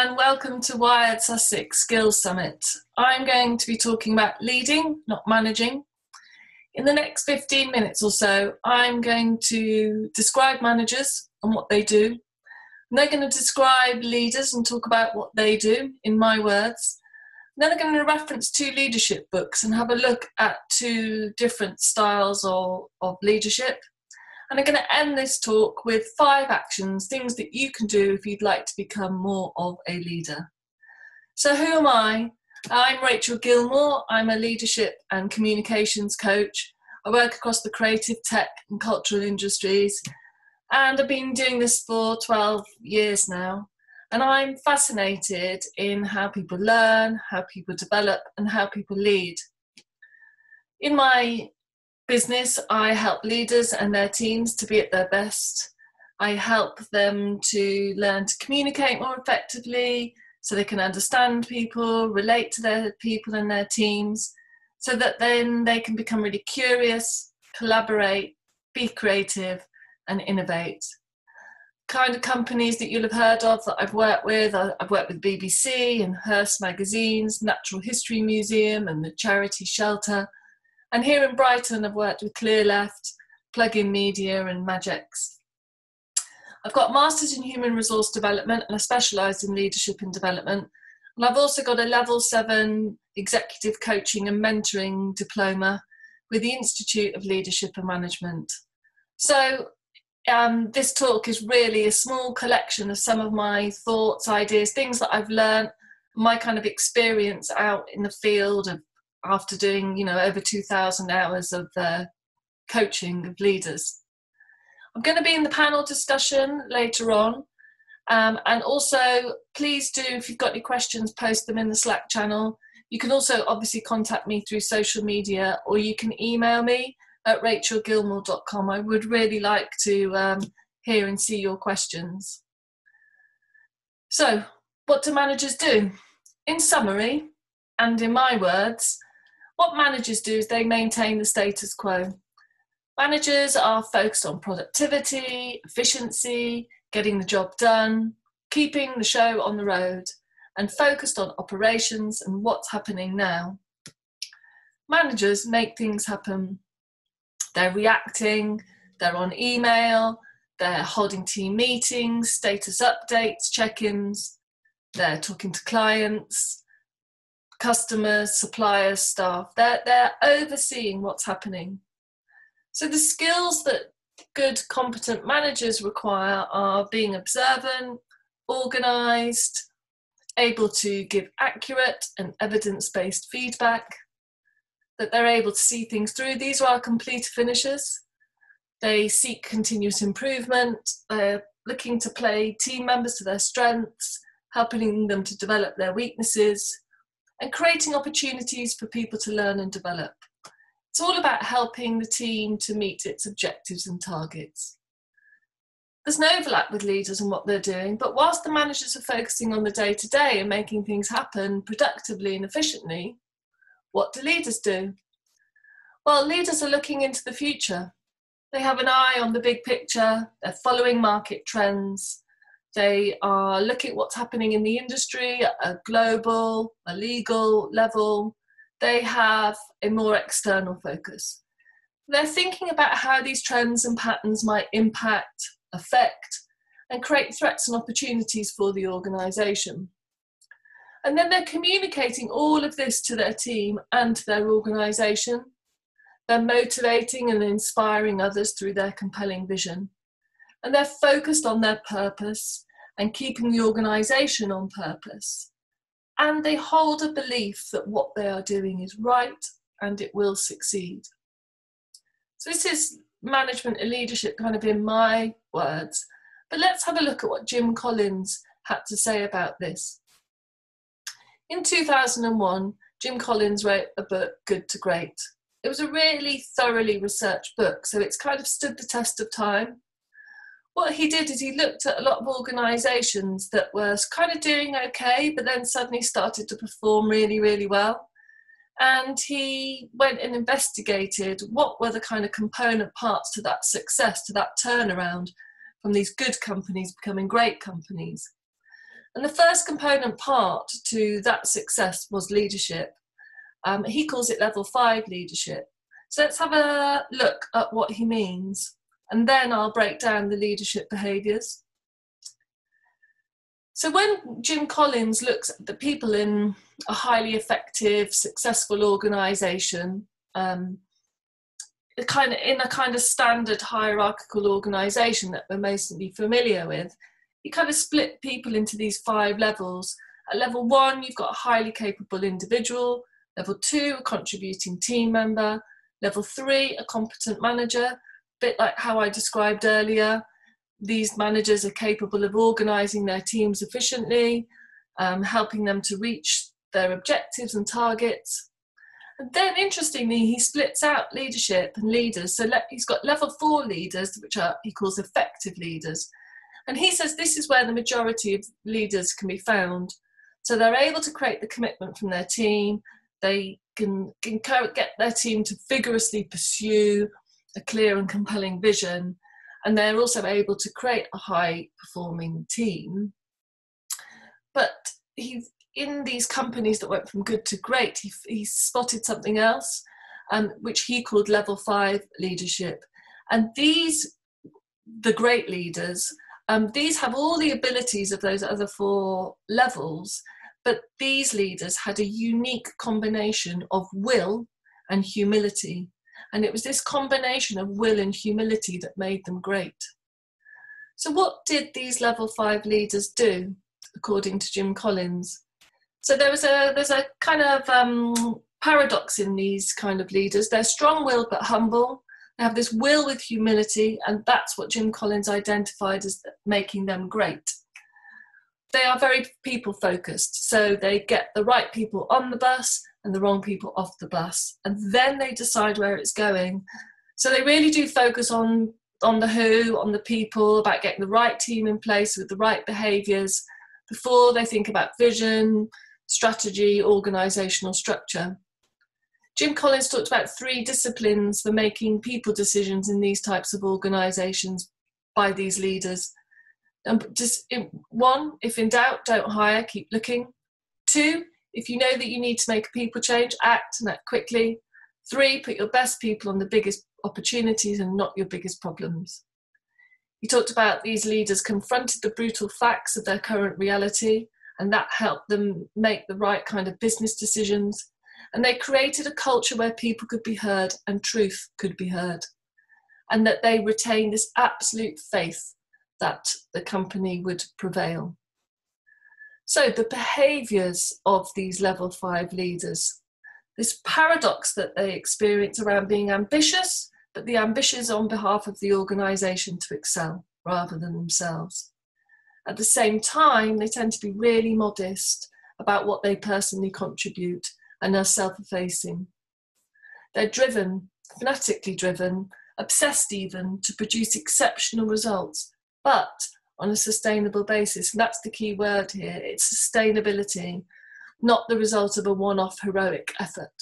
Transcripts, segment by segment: and welcome to Wired Sussex Skills Summit. I'm going to be talking about leading, not managing. In the next 15 minutes or so, I'm going to describe managers and what they do. And they're going to describe leaders and talk about what they do, in my words. And then I'm going to reference two leadership books and have a look at two different styles of leadership. And I'm going to end this talk with 5 actions, things that you can do if you'd like to become more of a leader. So who am I? I'm Rachel Gilmore. I'm a leadership and communications coach. I work across the creative, tech and cultural industries. And I've been doing this for 12 years now. And I'm fascinated in how people learn, how people develop and how people lead. In my business, I help leaders and their teams to be at their best. I help them to learn to communicate more effectively so they can understand people, relate to their people and their teams, so that then they can become really curious, collaborate, be creative and innovate. Kind of companies that you'll have heard of that I've worked with BBC and Hearst Magazines, Natural History Museum and the charity Shelter. And here in Brighton, I've worked with Clear Left, Plugin Media and Magix. I've got a Masters in Human Resource Development and I specialised in Leadership and Development. And I've also got a Level 7 Executive Coaching and Mentoring Diploma with the Institute of Leadership and Management. So this talk is really a small collection of some of my thoughts, ideas, things that I've learned, my kind of experience out in the field of after doing, you know, over 2,000 hours of coaching of leaders. I'm going to be in the panel discussion later on. And also, please do, if you've got any questions, post them in the Slack channel. You can also obviously contact me through social media, or you can email me at rachelgilmore.com. I would really like to hear and see your questions. So, what do managers do? In summary, and in my words, what managers do is they maintain the status quo. Managers are focused on productivity, efficiency, getting the job done, keeping the show on the road, and focused on operations and what's happening now. Managers make things happen. They're reacting, they're on email, they're holding team meetings, status updates, check-ins, they're talking to clients, customers, suppliers, staff. They're overseeing what's happening. So the skills that good, competent managers require are being observant, organised, able to give accurate and evidence-based feedback, that they're able to see things through. These are our complete finishers. They seek continuous improvement. They're looking to play team members to their strengths, helping them to develop their weaknesses, and creating opportunities for people to learn and develop. It's all about helping the team to meet its objectives and targets. There's no overlap with leaders and what they're doing, but whilst the managers are focusing on the day-to-day and making things happen productively and efficiently, what do leaders do? Well, leaders are looking into the future. They have an eye on the big picture, they're following market trends, they are looking at what's happening in the industry at a global, a legal level. They have a more external focus. They're thinking about how these trends and patterns might impact, affect, and create threats and opportunities for the organisation. And then they're communicating all of this to their team and to their organisation. They're motivating and inspiring others through their compelling vision. And they're focused on their purpose and keeping the organisation on purpose. And they hold a belief that what they are doing is right and it will succeed. So this is management and leadership kind of in my words, but let's have a look at what Jim Collins had to say about this. In 2001, Jim Collins wrote a book, Good to Great. It was a really thoroughly researched book, so it's kind of stood the test of time. What he did is he looked at a lot of organisations that were kind of doing okay, but then suddenly started to perform really, really well. And he went and investigated what were the kind of component parts to that success, to that turnaround from these good companies becoming great companies. And the first component part to that success was leadership. He calls it level 5 leadership. So let's have a look at what he means, and then I'll break down the leadership behaviours. So when Jim Collins looks at the people in a highly effective, successful organisation, in a kind of standard hierarchical organisation that we're mostly familiar with, he kind of split people into these 5 levels. At level 1, you've got a highly capable individual. Level 2, a contributing team member. Level 3, a competent manager. A bit like how I described earlier. These managers are capable of organising their teams efficiently, helping them to reach their objectives and targets. And then, interestingly, he splits out leadership and leaders. So he's got level 4 leaders, which he calls effective leaders. And he says this is where the majority of leaders can be found. So they're able to create the commitment from their team. They can get their team to vigorously pursue a clear and compelling vision. And they're also able to create a high-performing team. But in these companies that went from good to great, he spotted something else, which he called level 5 leadership. And these, the great leaders, these have all the abilities of those other 4 levels, but these leaders had a unique combination of will and humility. And it was this combination of will and humility that made them great. So what did these level 5 leaders do, according to Jim Collins? So there's a kind of paradox in these kind of leaders. They're strong-willed but humble. They have this will with humility, and that's what Jim Collins identified as making them great. They are very people-focused, so they get the right people on the bus and the wrong people off the bus, and then they decide where it's going. So they really do focus on the who, on the people, about getting the right team in place with the right behaviours before they think about vision, strategy, organisational structure. Jim Collins talked about 3 disciplines for making people decisions in these types of organisations by these leaders. And just 1, if in doubt, don't hire, keep looking. 2, if you know that you need to make a people change, act and act quickly. 3, put your best people on the biggest opportunities and not your biggest problems. He talked about these leaders confronted the brutal facts of their current reality, and that helped them make the right kind of business decisions. And they created a culture where people could be heard and truth could be heard. And that they retained this absolute faith that the company would prevail. So the behaviours of these level 5 leaders, this paradox that they experience around being ambitious, but the ambition is on behalf of the organisation to excel rather than themselves. At the same time, they tend to be really modest about what they personally contribute and are self-effacing. They're driven, fanatically driven, obsessed even, to produce exceptional results, but on a sustainable basis. And that's the key word here. It's sustainability, not the result of a one-off heroic effort.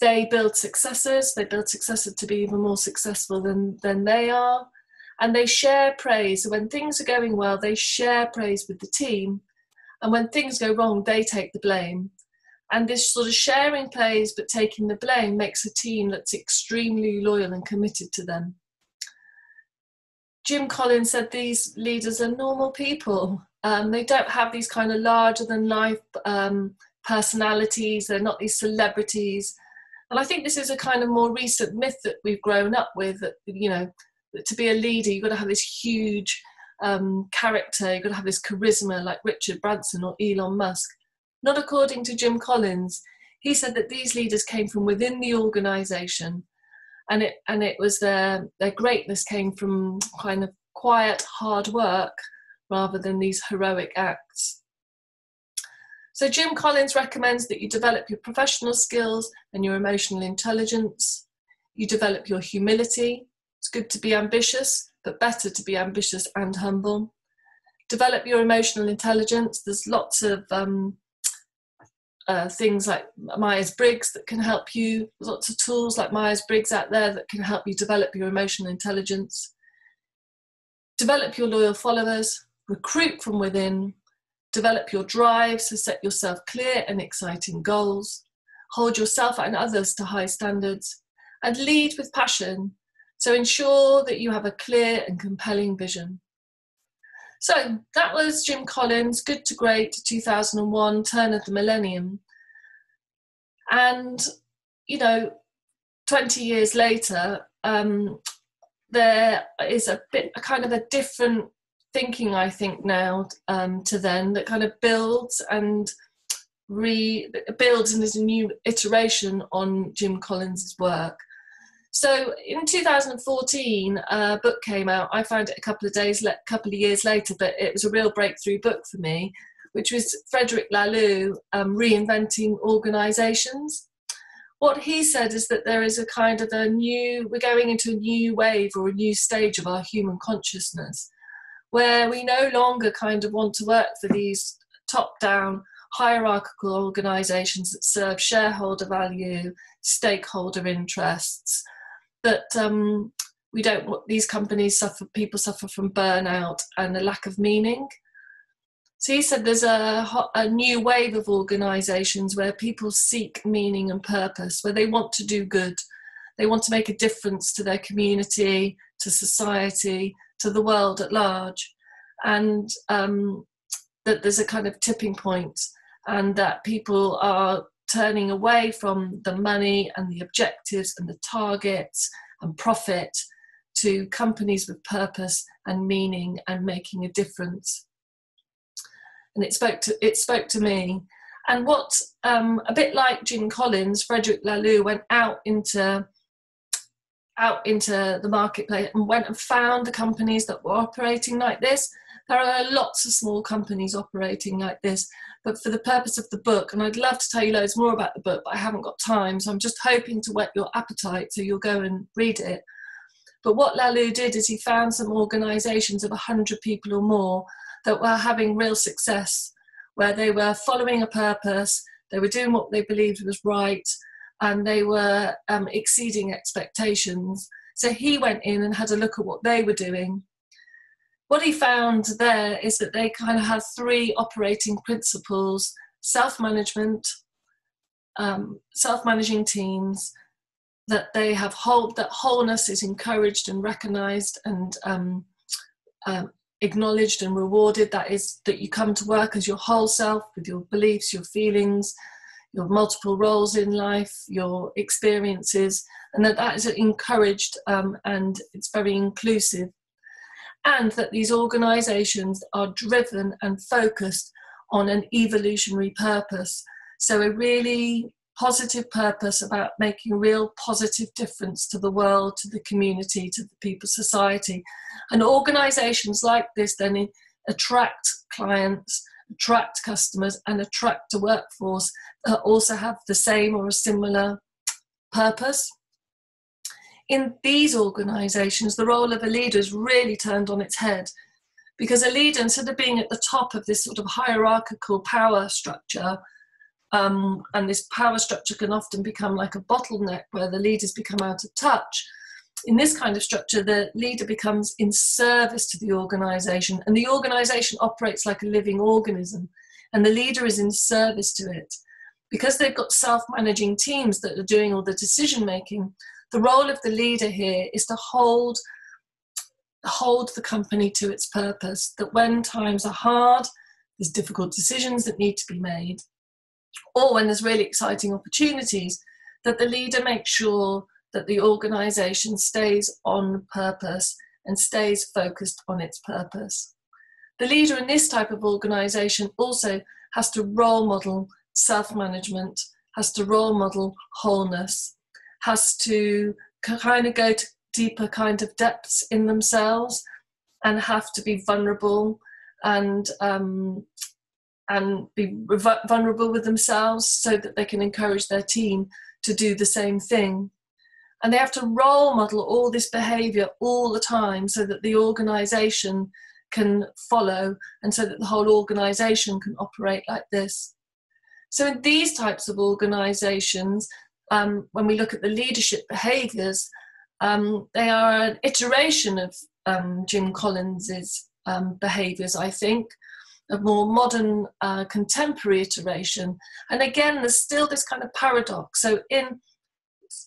They build successors. They build successors to be even more successful than they are. And they share praise. So when things are going well, they share praise with the team. And when things go wrong, they take the blame. And this sort of sharing praise but taking the blame makes a team that's extremely loyal and committed to them. Jim Collins said these leaders are normal people. They don't have these kind of larger-than-life personalities. They're not these celebrities. And I think this is a kind of more recent myth that we've grown up with, that, you know, that to be a leader, you've got to have this huge character. You've got to have this charisma like Richard Branson or Elon Musk. Not according to Jim Collins. He said that these leaders came from within the organisation, and it was their greatness came from kind of quiet, hard work rather than these heroic acts. So Jim Collins recommends that you develop your professional skills and your emotional intelligence. You develop your humility. It's good to be ambitious, but better to be ambitious and humble. Develop your emotional intelligence. There's lots of things like Myers-Briggs that can help you. There's lots of tools like Myers-Briggs out there that can help you develop your emotional intelligence. Develop your loyal followers. recruit from within, develop your drive, so set yourself clear and exciting goals, hold yourself and others to high standards, and lead with passion, so ensure that you have a clear and compelling vision. So that was Jim Collins' Good to Great 2001, Turn of the Millennium. And, you know, 20 years later, there is a kind of different thinking, I think, now to then, that kind of builds and is a new iteration on Jim Collins' work. So in 2014, a book came out. I found it a couple of years later, but it was a real breakthrough book for me, which was Frederic Laloux, Reinventing Organizations. What he said is that there is we're going into a new wave or a new stage of our human consciousness, where we no longer want to work for these top-down hierarchical organizations that serve shareholder value, stakeholder interests, that we don't want these companies people suffer from burnout and a lack of meaning. So he said there's a new wave of organizations where people seek meaning and purpose, where they want to do good, they want to make a difference to their community, to society, to the world at large, and that there's a kind of tipping point, and that people are turning away from the money and the objectives and the targets and profit to companies with purpose and meaning and making a difference. And it spoke to me. And what, a bit like Jim Collins, Frederic Laloux went out into the marketplace and went and found the companies that were operating like this. There are lots of small companies operating like this, but for the purpose of the book, and I'd love to tell you loads more about the book, but I haven't got time, so I'm just hoping to whet your appetite so you'll go and read it. But what Laloux did is he found some organisations of 100 people or more that were having real success, where they were following a purpose, they were doing what they believed was right, and they were exceeding expectations. So he went in and had a look at what they were doing. What he found there is that they had three operating principles: self-management, self-managing teams, that wholeness is encouraged and recognised and acknowledged and rewarded. That is, that you come to work as your whole self with your beliefs, your feelings, your multiple roles in life, your experiences, and that is encouraged and it's very inclusive. And that these organisations are driven and focused on an evolutionary purpose. So a really positive purpose about making a real positive difference to the world, to the community, to the people, society. And organisations like this then attract clients, attract customers, and attract a workforce that also have the same or a similar purpose. In these organisations, the role of a leader is really turned on its head, because a leader, instead of being at the top of this sort of hierarchical power structure, and this power structure can often become like a bottleneck where the leaders become out of touch. In this kind of structure, the leader becomes in service to the organisation, and the organisation operates like a living organism, and the leader is in service to it. Because they've got self-managing teams that are doing all the decision-making, the role of the leader here is to hold the company to its purpose, that when times are hard, there's difficult decisions that need to be made, or when there's really exciting opportunities, that the leader makes sure that the organisation stays on purpose and stays focused on its purpose. The leader in this type of organisation also has to role model self-management, has to role model wholeness, has to go to deeper depths in themselves, and have to be vulnerable and be vulnerable with themselves so that they can encourage their team to do the same thing. And they have to role model all this behaviour all the time so that the organisation can follow, and so that the whole organisation can operate like this. So in these types of organisations, when we look at the leadership behaviours, they are an iteration of Jim Collins's behaviours, I think, a more modern contemporary iteration. And again, there's still this kind of paradox. So in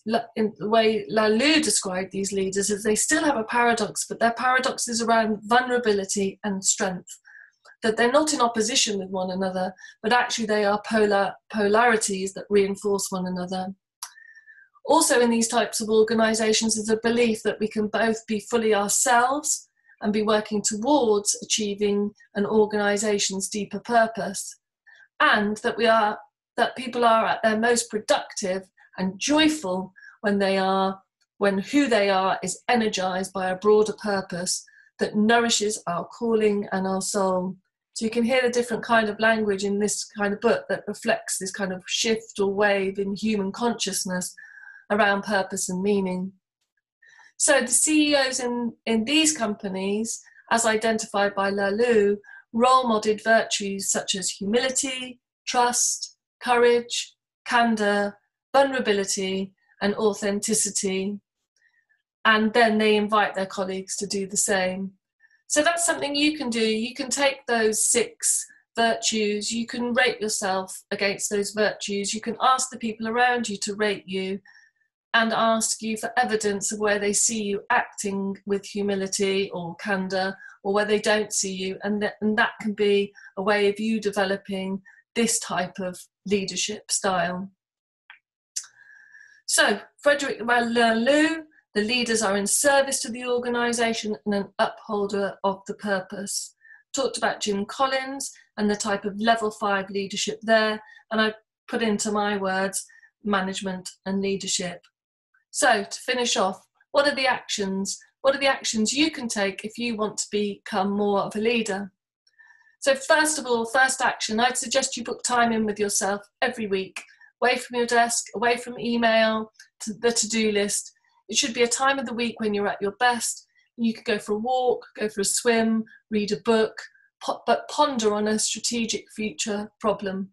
the way Laloux described these leaders is they still have a paradox, but their paradox is around vulnerability and strength, that they're not in opposition with one another, but actually they are polarities that reinforce one another. Also in these types of organisations is a belief that we can both be fully ourselves and be working towards achieving an organisation's deeper purpose, and that people are at their most productive and joyful when who they are is energised by a broader purpose that nourishes our calling and our soul. So you can hear the different kind of language in this kind of book that reflects this kind of shift or wave in human consciousness around purpose and meaning. So the CEOs in these companies, as identified by Laloux, role-modeled virtues such as humility, trust, courage, candour, vulnerability and authenticity. And then they invite their colleagues to do the same. So that's something you can do. You can take those 6 virtues, you can rate yourself against those virtues, you can ask the people around you to rate you, and ask you for evidence of where they see you acting with humility or candour, or where they don't see you, and that can be a way of you developing this type of leadership style. So, Frederic Laloux, the leaders are in service to the organisation and an upholder of the purpose. Talked about Jim Collins and the type of level 5 leadership there, and I put into my words, management and leadership. So to finish off, what are the actions? What are the actions you can take if you want to become more of a leader? So first of all, first action, I'd suggest you book time in with yourself every week, away from your desk, away from email, to the to-do list. It should be a time of the week when you're at your best. You could go for a walk, go for a swim, read a book, but ponder on a strategic future problem.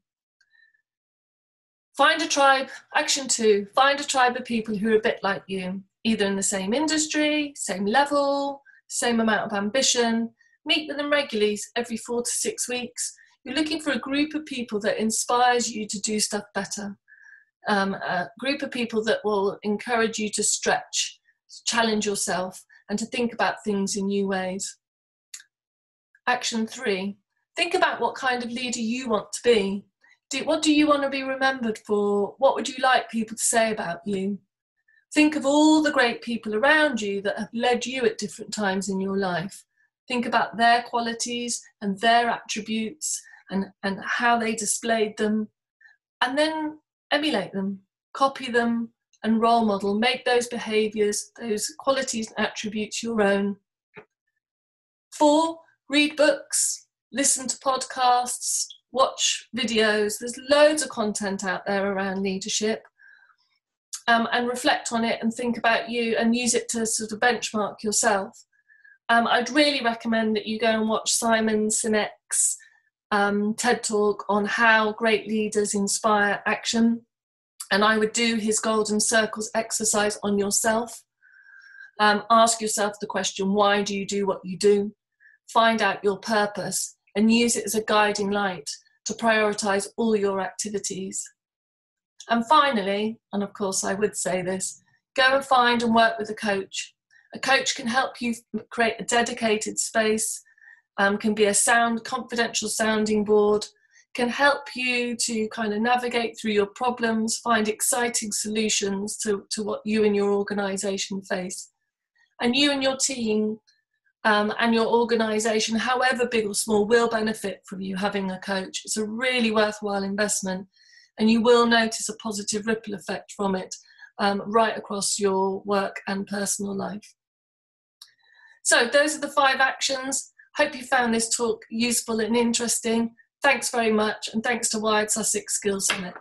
Find a tribe. Action 2, find a tribe of people who are a bit like you, either in the same industry, same level, same amount of ambition. Meet with them regularly every 4 to 6 weeks. You're looking for a group of people that inspires you to do stuff better. A group of people that will encourage you to stretch, to challenge yourself, and to think about things in new ways. Action 3, think about what kind of leader you want to be. What do you want to be remembered for? What would you like people to say about you? Think of all the great people around you that have led you at different times in your life. Think about their qualities and their attributes and how they displayed them. And then emulate them, copy them and role model. Make those behaviours, those qualities and attributes your own. 4, read books, listen to podcasts, watch videos. There's loads of content out there around leadership, and reflect on it and think about you and use it to sort of benchmark yourself. I'd really recommend that you go and watch Simon Sinek's TED Talk on how great leaders inspire action, and I would do his golden circles exercise on yourself. Ask yourself the question, why do you do what you do? Find out your purpose and use it as a guiding light to prioritise all your activities. And finally, and of course I would say this, go and find and work with a coach. A coach can help you create a dedicated space, can be a sound, confidential sounding board, can help you to kind of navigate through your problems, find exciting solutions to what you and your organisation face. And you and your team and your organisation, however big or small, will benefit from you having a coach. It's a really worthwhile investment, and you will notice a positive ripple effect from it right across your work and personal life. So those are the 5 actions. Hope you found this talk useful and interesting. Thanks very much, and thanks to Wired Sussex Skills Summit.